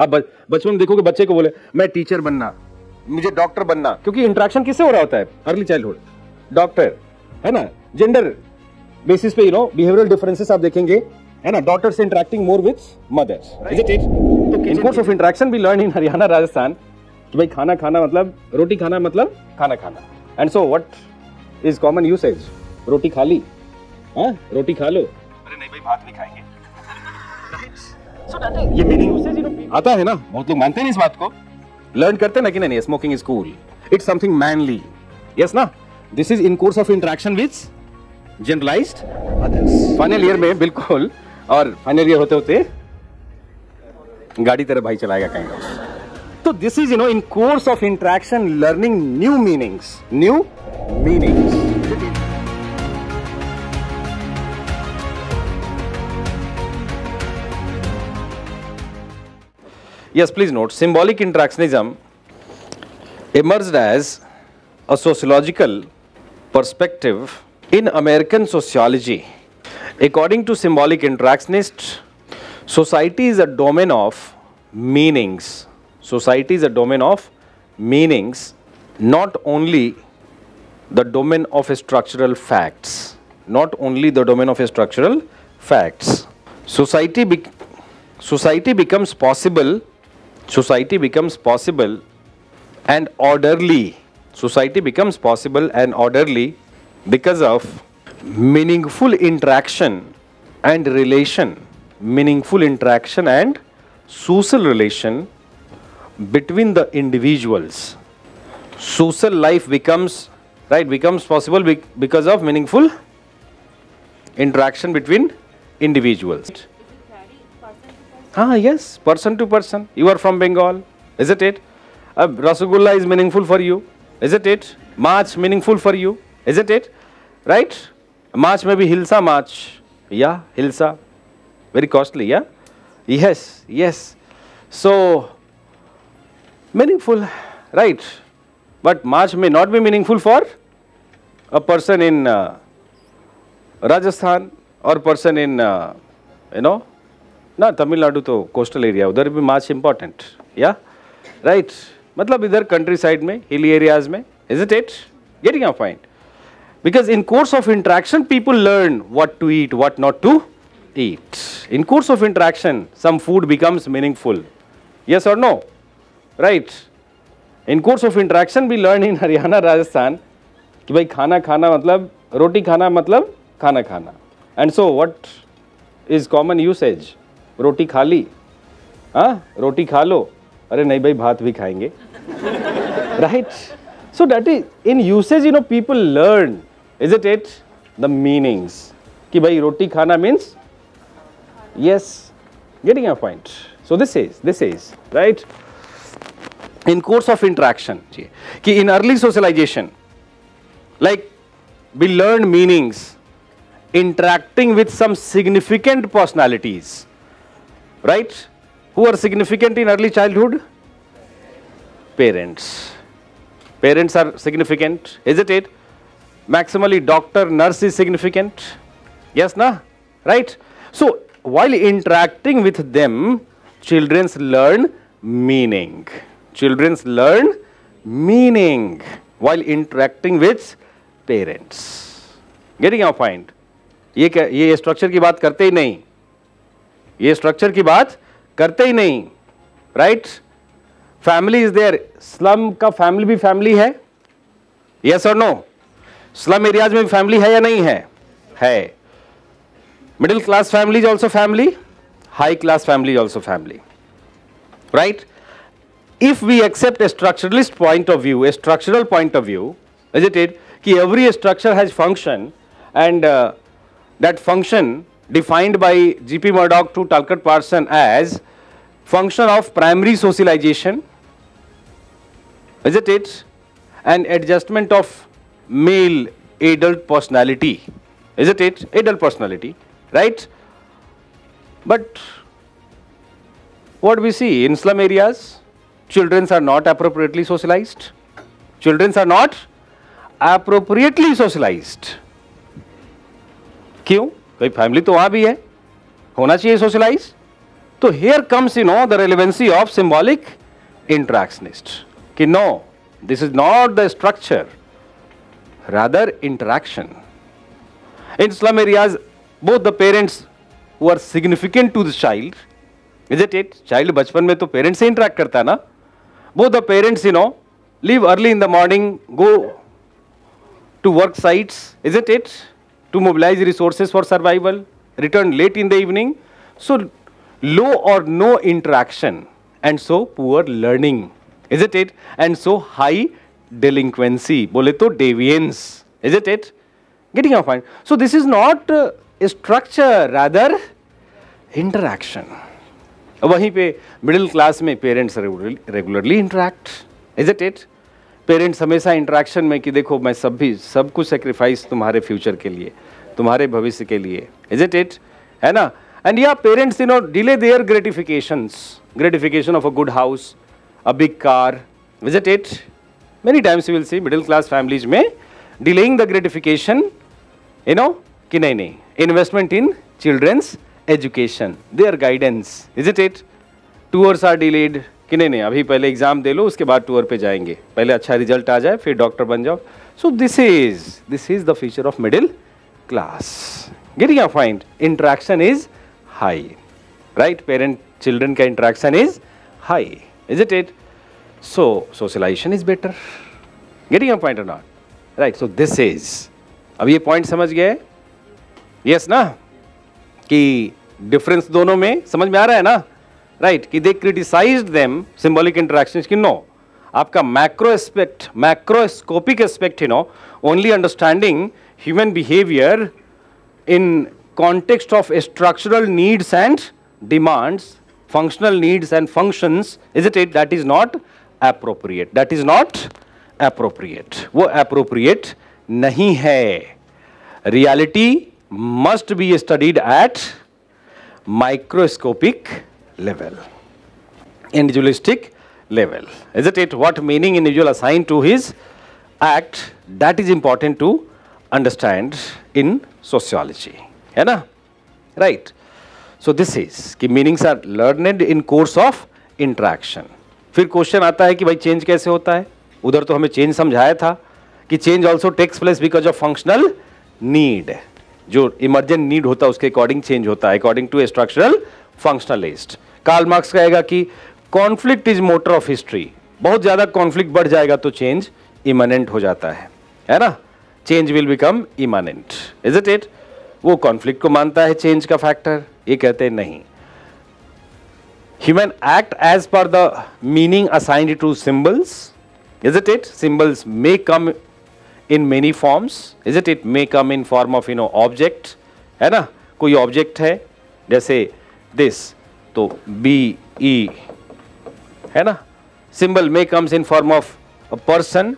आप बचपन में देखोगे बच्चे को बोले मैं टीचर बनना, मुझे डॉक्टर बनना, क्योंकि इंटरेक्शन किससे हो रहा होता है? Early childhood. डॉक्टर है ना, जेंडर बेसिस पे बिहेवियरल डिफरेंसेस आप देखेंगे, है ना, daughters interacting more with mothers, is it? तो in course of interaction we learn in Haryana Rajasthan कि भाई खाना खाना मतलब रोटी खाना मतलब खाना खाना। And so what is common usage? रोटी खा ली, हां रोटी खा लो, अरे नहीं भाई भात भी खाएंगे। ये मीनिंग यूसेज आता है ना, बहुत लोग मानते नहीं इस बात को, लर्न करते ना कि नहीं smoking is cool, it's something manly, yes ना। This is in course of interaction with generalised others. Final year में बिल्कुल, और फाइनल ईयर होते होते गाड़ी तरह भाई चलाएगा कहीं। So this is, in course of interaction, learning new meanings, new meanings. Yes, please note, symbolic interactionism emerged as a sociological perspective in American sociology. According to symbolic interactionists, society is a domain of meanings. Society is a domain of meanings, not only the domain of structural facts. Not only the domain of structural facts. Society becomes possible and orderly. Society becomes possible and orderly because of meaningful interaction and relation. Meaningful interaction and social relation between the individuals. Social life becomes possible because of meaningful interaction between individuals. Yes, person to person. You are from Bengal, isn't it? Rasgulla is meaningful for you, isn't it? March meaningful for you, isn't it? Right? March may be Hilsa March. Yeah, Hilsa, very costly. Yeah, yes. So meaningful, right? But March may not be meaningful for a person in Rajasthan or person in Tamil Nadu, to coastal area, udhar bhi March important. Yeah, right? Matlab idhar countryside mein, hilly areas mein, isn't it? Getting a point? Because in course of interaction people learn what to eat, what not to eat. In course of interaction some food becomes meaningful, yes or no? Right? In course of interaction we learn in Haryana Rajasthan कि भाई खाना खाना मतलब रोटी खाना मतलब खाना खाना। And so what is common usage? रोटी खा ली, हाँ रोटी खा लो, अरे नहीं भाई भात भी खाएंगे। Right? So that is in usage, people learn, isn't it, the meanings कि भाई रोटी खाना means, yes, getting a point. So this is right. In course of interaction, कि in early socialization, like we learn meanings interacting with some significant personalities, right? Who are significant in early childhood? Parents. Parents are significant, isn't it? Maximally doctor, nurse is significant, yes na? Right? So while interacting with them, children learn meaning. Children learn meaning while interacting with parents. Getting our point? ये structure की बात करते ही नहीं, ये structure की बात करते ही नहीं, right? Family is there, slum का फैमिली भी फैमिली है, यस और नो? स्लम एरियाज में भी फैमिली है या नहीं है? है। Middle class family is also family, high class family is also family, right? If we accept a structuralist point of view, a structural point of view, isn't it, कि every structure has function and that function defined by G.P. Murdoch to Talcott Parsons as function of primary socialization, isn't it, and adjustment of male adult personality, isn't it, adult personality, right? But what we see in slum areas, children are not appropriately socialized. Children are not appropriately socialized. क्यों? कोई family तो वहाँ भी है, होना चाहिए socialise, So here comes, you know, the relevancy of symbolic interactionist. Okay, no, this is not the structure, rather interaction. In slum areas, both the parents who are significant to the child, isn't it? Child bachpan mein to parents se interact karta na. Both the parents, you know, leave early in the morning, go to work sites, isn't it? To mobilize resources for survival, return late in the evening. So low or no interaction, and so poor learning, isn't it? And so high delinquency, bole to deviance, isn't it? Getting our point. So this is not a structure, rather interaction. Wahi pe middle class mein parents regularly interact, isn't it? Parents हमेशा interaction में कि देखो मैं सब कुछ sacrifice तुम्हारे future के लिए, तुम्हारे भविष्य के लिए, इज इट इट, है ना? एंड या parents you know delay their gratification of a good house, a big car, is it it. Many times you will see middle class families में delaying the gratification, you know, कि नहीं investment in children's education, their guidance, is it it. Tours are delayed कि नहीं अभी पहले exam दे लो, उसके बाद tour पे जाएंगे, पहले अच्छा रिजल्ट आ जाए फिर डॉक्टर बन जाओ. So this is the feature of middle class. Getting your point. Interaction is high, right? Parent children का interaction is high, is it it. So socialisation is better. Getting your point और not, right? So this is, अब ये point समझ गए, yes ना, कि difference दोनों में समझ में आ रहा है ना, राइट? कि they criticised them symbolic interactions कि नो आपका macroscopic aspect, you know, only understanding human behaviour in context of structural needs and demands, functional needs and functions, is it it. That is not appropriate, that is not appropriate, वो appropriate नहीं है. Reality must be studied at microscopic level, individualistic level, isn't it? What meaning individual assigned to his act, that is important to understand in sociology, है ना, right? So this is कि meanings are learned in course of interaction. फिर question आता है कि भाई change कैसे होता है? उधर तो हमें change समझाया था कि change also takes place because of functional need, जो emergent need होता है उसके according change होता है, according to structural functionalist. Karl Marx कहेगा कि conflict is motor of history. बहुत ज़्यादा कॉन्फ्लिक्ट बढ़ जाएगा तो चेंज इमानेंट हो जाता है ना? Change will become immanent, is it it. वो कॉन्फ्लिक्ट को मानता है चेंज का फैक्टर, ये कहते हैं नहीं. ह्यूमन एक्ट एज पर the meaning assigned to symbols, is it it. Symbols may come in many forms, is it it. May come in form of, you know, object, है ना? कोई ऑब्जेक्ट है जैसे दिस, तो BE, है ना. Symbol may comes in form of a person,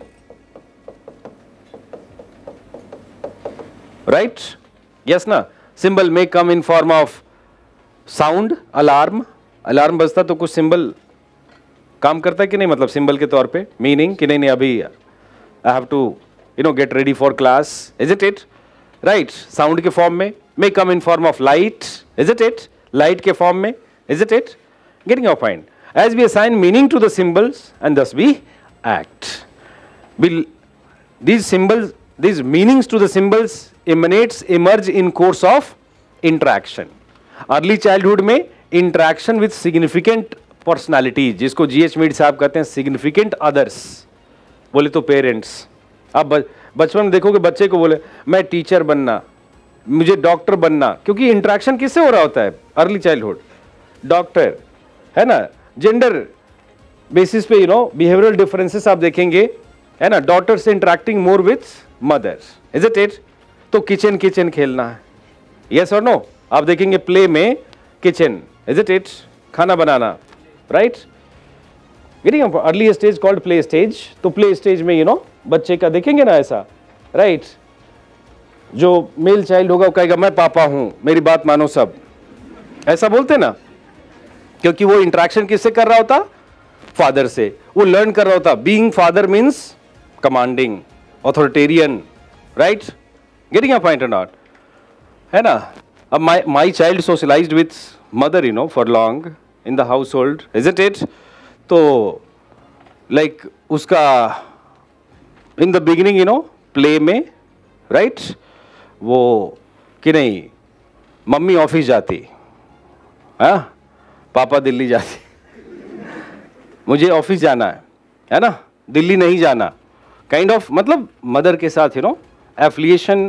right? Yes ना. Symbol may come in form of sound, alarm बजता तो कुछ सिंबल काम करता है कि नहीं, मतलब सिंबल के तौर पे मीनिंग कि नहीं अभी I have to, you know, get ready for class, is it it, right? Sound के फॉर्म में. May come in form of light, is it it. Light के फॉर्म में, is it it. Getting your point. As we assign meaning to the symbols and thus we act, will these symbols, these meanings to the symbols emanates, emerge in course of interaction. Early childhood में interaction with significant personalities, जिसको GH Mead साहब कहते हैं significant others, बोले तो parents. अब बचपन में देखोगे बच्चे को बोले मैं टीचर बनना, मुझे डॉक्टर बनना, क्योंकि इंटरेक्शन किससे हो रहा होता है अर्ली चाइल्डहुड, डॉक्टर, है ना. जेंडर बेसिस पे, यू नो, बिहेवियरल डिफरेंसेस आप देखेंगे, है ना. Daughters interacting more with mother, is it it. तो किचन किचन खेलना है, यस और नो. आप देखेंगे प्ले में किचन, इज इट इट, खाना बनाना, right. Getting early stage called play stage. तो प्ले स्टेज में, यू नो, बच्चे का देखेंगे ना ऐसा, राइट. जो मेल चाइल्ड होगा वो कहेगा मैं पापा हूँ, मेरी बात मानो सब, ऐसा बोलते ना, क्योंकि वो इंटरेक्शन किससे कर रहा होता, फादर से. वो लर्न कर रहा होता. Being father means commanding, authoritarian, right? Getting a point और नॉट, है ना. अब my child socialised with mother, you know, for long in the household, isn't it? So, like, uska in the beginning, you know, play mein, right? Wo ki nahi, mummy office jati, huh? Papa Delhi jati. मुझे office जाना है ना, दिल्ली नहीं जाना. Kind of मतलब mother के साथ you know affiliation,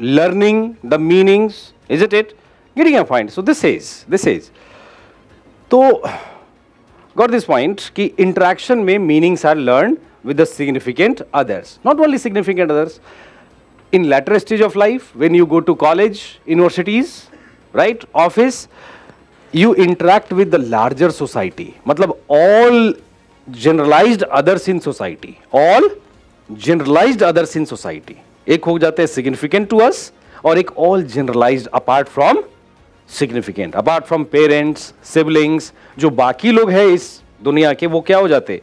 learning the meanings, is it it getting a point. So this is तो गॉट दिस पॉइंट कि इंटरेक्शन में meanings are learn with the significant others, not only significant others. In later stage of life, when you go to college, universities, right, office, you interact with the larger society, matlab all generalized others in society, ek ho jate hai significant to us aur ek all generalized apart from significant, apart from parents, siblings, jo baki log hai is duniya ke wo kya ho jate,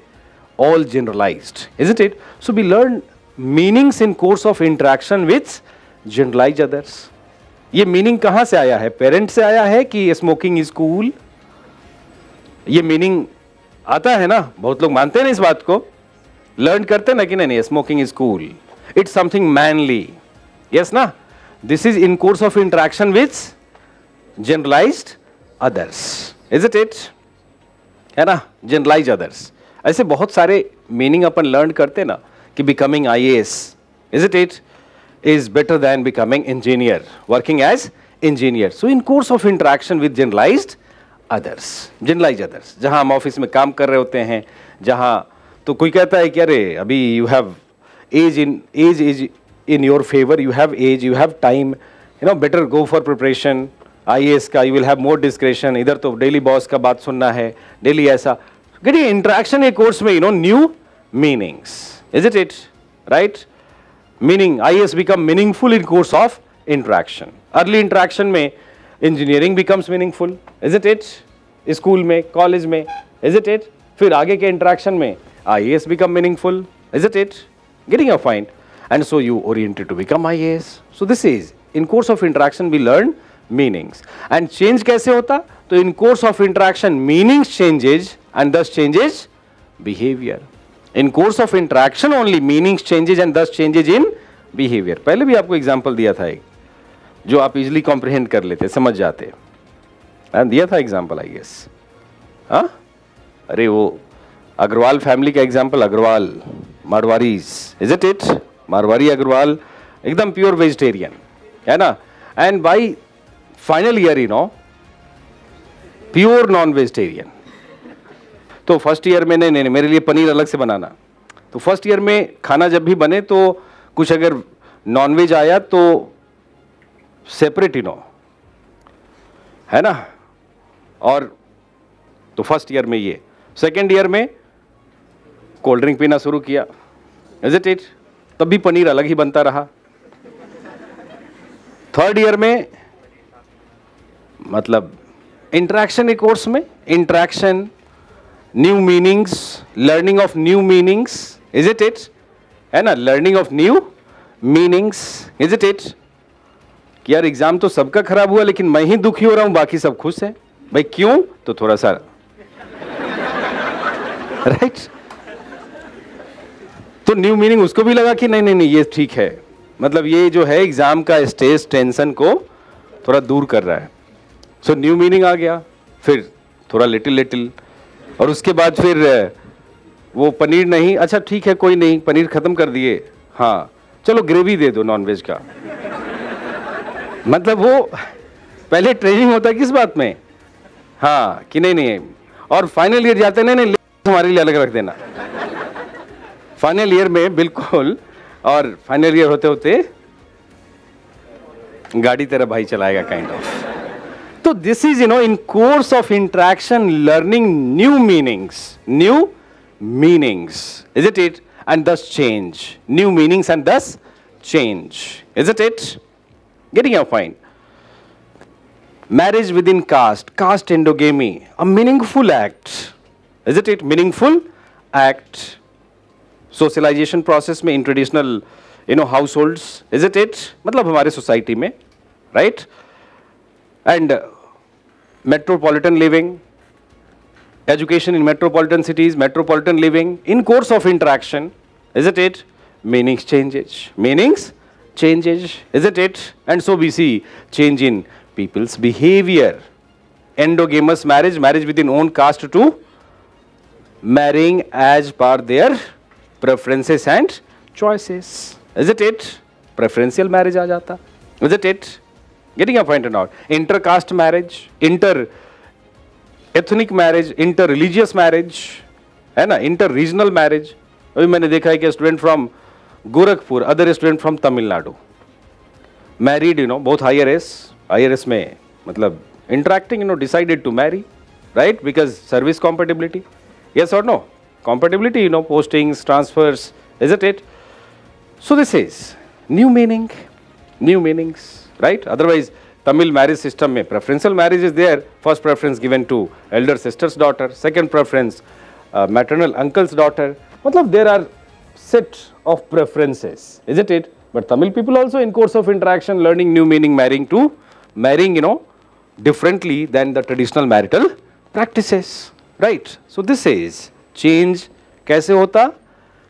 all generalized, isn't it? So we learn meanings in course of interaction with generalized others. ये meaning कहाँ से आया है? Parent से आया है कि smoking is cool? ये मीनिंग आता है ना, बहुत लोग मानते हैं ना इस बात को, लर्न करते हैं ना कि नहीं, smoking is cool, it's something manly, yes ना. This is in course of interaction with generalised others, is it it, है ना, जनरलाइज्ड अदर्स. ऐसे बहुत सारे मीनिंग अपन लर्न करते हैं ना कि becoming IAS, is it it, is better than becoming engineer, working as engineer. So in course of interaction with generalized others, जहाँ हम ऑफिस में काम कर रहे होते हैं, जहाँ तो कोई कहता है कि अरे अभी you have age is in your favor, you have age, you have time, you know, better go for preparation, IAS का you will have more discretion, इधर तो daily boss का बात सुनना है, daily ऐसा. Getting interaction एक course में you know new meanings, is it it, right? Meaning, IAS become meaningful in course of interaction. Early interaction में engineering becomes meaningful, isn't it? School में, college में, isn't it? फिर आगे के interaction में IAS become meaningful, isn't it? Getting a point. And so you oriented to become IAS. So this is in course of interaction we learn meanings. And change कैसे होता? तो in course of interaction meanings changes and thus changes behavior. In course of interaction only meanings changes and thus changes in behavior. पहले भी आपको example दिया था एक, जो आप इजिली कॉम्प्रिहेंड कर लेते, समझ जाते, दिया था एग्जाम्पल आई गेस, हाँ. अरे वो अग्रवाल फैमिली का एग्जाम्पल, Agarwal Marwaris, is it it, Marwari Agarwal एकदम प्योर वेजिटेरियन, है ना. And by final year you know pure non vegetarian. तो फर्स्ट ईयर में नहीं, मेरे लिए पनीर अलग से बनाना. तो फर्स्ट ईयर में खाना जब भी बने तो कुछ अगर नॉनवेज आया तो सेपरेट ही नो, है ना. और तो फर्स्ट ईयर में ये, सेकेंड ईयर में कोल्ड ड्रिंक पीना शुरू किया, इज इट इट, तब भी पनीर अलग ही बनता रहा. थर्ड ईयर में मतलब इंटरेक्शन एक कोर्स में interaction, new meanings, learning of new meanings, is it it, है ना, learning of new meanings, is it it. कि यार एग्जाम तो सबका खराब हुआ लेकिन मैं ही दुखी हो रहा हूँ, बाकी सब खुश है, भाई क्यों, तो थोड़ा सा, राइट. तो न्यू मीनिंग उसको भी लगा कि नहीं ये ठीक है, मतलब ये जो है एग्जाम का स्ट्रेस, टेंशन को थोड़ा दूर कर रहा है. सो न्यू मीनिंग आ गया, फिर थोड़ा लिटिल और उसके बाद फिर वो पनीर नहीं, अच्छा ठीक है कोई नहीं, पनीर ख़त्म कर दिए, हाँ चलो ग्रेवी दे दो नॉनवेज का. मतलब वो पहले ट्रेनिंग होता है किस बात में, हाँ कि नहीं. और फाइनल ईयर जाते नहीं हमारे लिए अलग रख देना फाइनल ईयर में बिल्कुल. और फाइनल ईयर होते होते गाड़ी तेरा भाई चलाएगा, kind of. So this is, you know, in course of interaction, learning new meanings, isn't it? And thus change, new meanings and thus change, isn't it? Getting your point. Marriage within caste, caste endogamy, a meaningful act, isn't it? Meaningful act. Socialization process में in traditional, you know, households, isn't it? मतलब हमारे society में, right? And metropolitan living, education in metropolitan cities, metropolitan living, in course of interaction, isn't it? Meanings changes. Meanings changes, isn't it? And so we see change in people's behavior. Endogamous marriage, marriage within own caste to marrying as per their preferences and choices. Isn't it? Preferential marriage aa jata. Isn't it? Getting a point or not? Inter-caste marriage, inter-ethnic marriage, inter-religious marriage, inter-regional marriage. I have seen a student from Gorakhpur, other student from Tamil Nadu. Married, you know, both IRS, interacting, you know, decided to marry, right? Because service compatibility. Yes or no? Compatibility, you know, postings, transfers, isn't it? So this is new meaning, new meanings, right? Otherwise, Tamil marriage system mein preferential marriage is there. First preference given to elder sister's daughter, second preference maternal uncle's daughter. Matlab, there are set of preferences, isn't it? But Tamil people also in course of interaction learning new meaning, marrying, you know, differently than the traditional marital practices, right? So this is change kaise hota?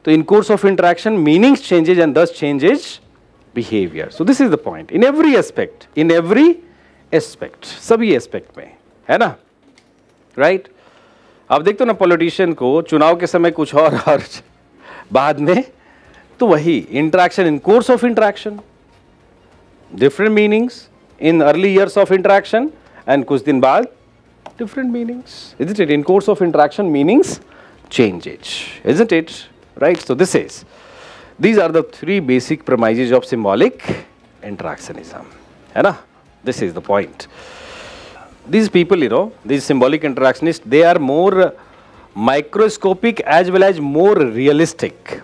So in course of interaction, meanings changes and thus changes behavior. So this is the point. In every aspect, सभी aspect में, है ना? Right? आप देखते हो ना politician को चुनाव के समय कुछ और बाद में तो वही interaction in course of interaction, different meanings in early years of interaction and कुछ दिन बाद different meanings. Isn't it? In course of interaction, meanings changes. Isn't it? Right? So this is, these are the three basic premises of symbolic interactionism, this is the point. These people, you know, these symbolic interactionists, they are more microscopic as well as more realistic,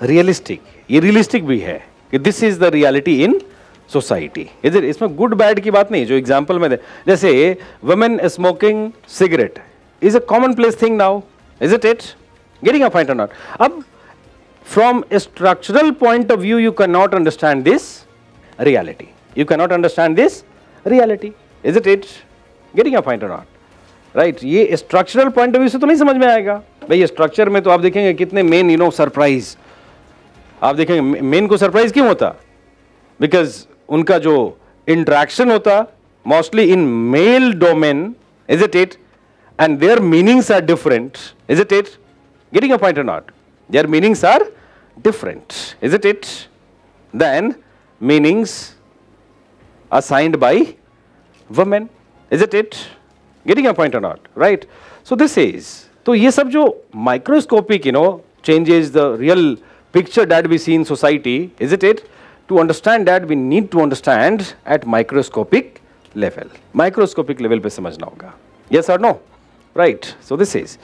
irrealistic bhi hai. This is the reality in society. Is it? Isme good bad ki baat nahi, jo example mein de. Jaise women smoking cigarette is a commonplace thing now, isn't it? Getting a point or not? Ab, from a structural point of view, you cannot understand this reality. You cannot understand this reality. Isn't it? Getting a point or not? Right? ये structural point of view से तो नहीं समझ में आएगा। भाई structure में तो आप देखेंगे कितने main, you know, surprise. आप देखेंगे main को surprise क्यों होता? Because उनका जो interaction होता, mostly in male domain, isn't it? And their meanings are different, isn't it? Getting a point or not? Their meanings are different, isn't it? Than meanings assigned by women, isn't it? Getting a point or not? Right? So this is, so ye sab jo microscopic, you know, changes the real picture that we see in society, isn't it? To understand that, we need to understand at microscopic level. Microscopic level pe samajhna hoga. Yes or no? Right? So this is.